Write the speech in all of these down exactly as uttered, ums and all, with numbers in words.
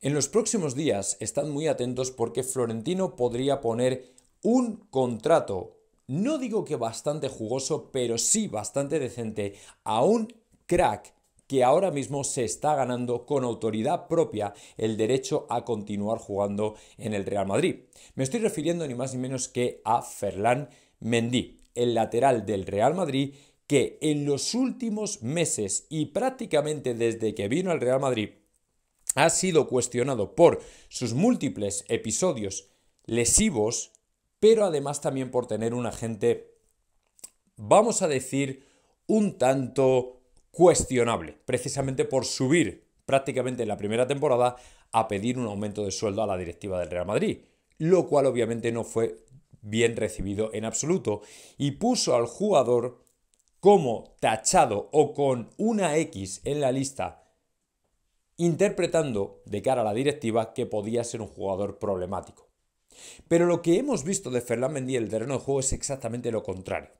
En los próximos días están muy atentos porque Florentino podría poner un contrato, no digo que bastante jugoso, pero sí bastante decente, a un crack que ahora mismo se está ganando con autoridad propia el derecho a continuar jugando en el Real Madrid. Me estoy refiriendo ni más ni menos que a Ferland Mendy, el lateral del Real Madrid, que en los últimos meses y prácticamente desde que vino al Real Madrid ha sido cuestionado por sus múltiples episodios lesivos, pero además también por tener un agente, vamos a decir, un tanto cuestionable, precisamente por subir prácticamente en la primera temporada a pedir un aumento de sueldo a la directiva del Real Madrid, lo cual obviamente no fue bien recibido en absoluto y puso al jugador como tachado o con una X en la lista, interpretando de cara a la directiva que podía ser un jugador problemático. Pero lo que hemos visto de Ferland Mendy en el terreno de juego es exactamente lo contrario.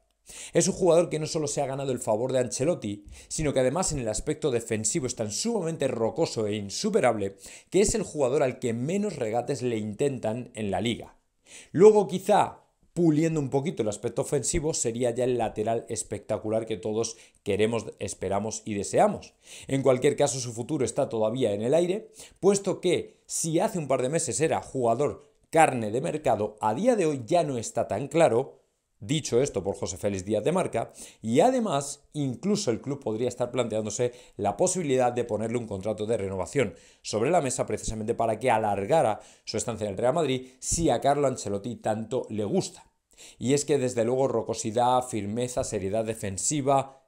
Es un jugador que no solo se ha ganado el favor de Ancelotti, sino que además en el aspecto defensivo es tan sumamente rocoso e insuperable que es el jugador al que menos regates le intentan en la liga. Luego quizá, puliendo un poquito el aspecto ofensivo, sería ya el lateral espectacular que todos queremos, esperamos y deseamos. En cualquier caso, su futuro está todavía en el aire, puesto que si hace un par de meses era jugador carne de mercado, a día de hoy ya no está tan claro, dicho esto por José Félix Díaz de Marca, y además incluso el club podría estar planteándose la posibilidad de ponerle un contrato de renovación sobre la mesa precisamente para que alargara su estancia en el Real Madrid si a Carlo Ancelotti tanto le gusta. Y es que desde luego rocosidad, firmeza, seriedad defensiva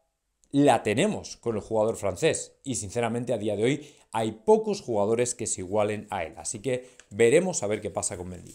la tenemos con el jugador francés y sinceramente a día de hoy hay pocos jugadores que se igualen a él, así que veremos a ver qué pasa con Mendy.